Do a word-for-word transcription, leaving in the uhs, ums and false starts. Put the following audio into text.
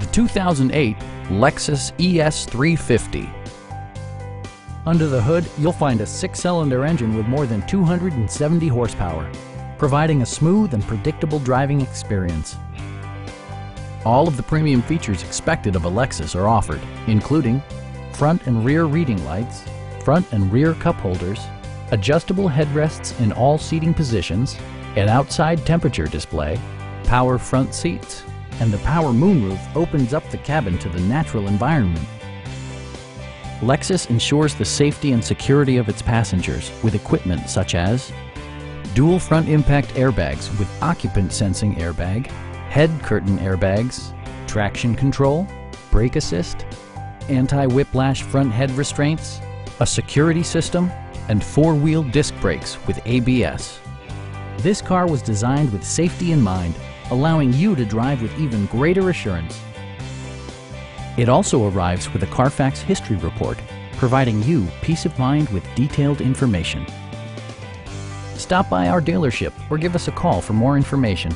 the two thousand eight Lexus E S three fifty. Under the hood, you'll find a six-cylinder engine with more than two hundred seventy horsepower, providing a smooth and predictable driving experience. All of the premium features expected of a Lexus are offered, including front and rear reading lights, front and rear cup holders, adjustable headrests in all seating positions, an outside temperature display, power front seats, and the power moonroof opens up the cabin to the natural environment. Lexus ensures the safety and security of its passengers with equipment such as dual front impact airbags with occupant sensing airbag, head curtain airbags, traction control, brake assist, anti-whiplash front head restraints, a security system, and four-wheel disc brakes with A B S. This car was designed with safety in mind, allowing you to drive with even greater assurance. It also arrives with a Carfax history report, providing you peace of mind with detailed information. Stop by our dealership or give us a call for more information.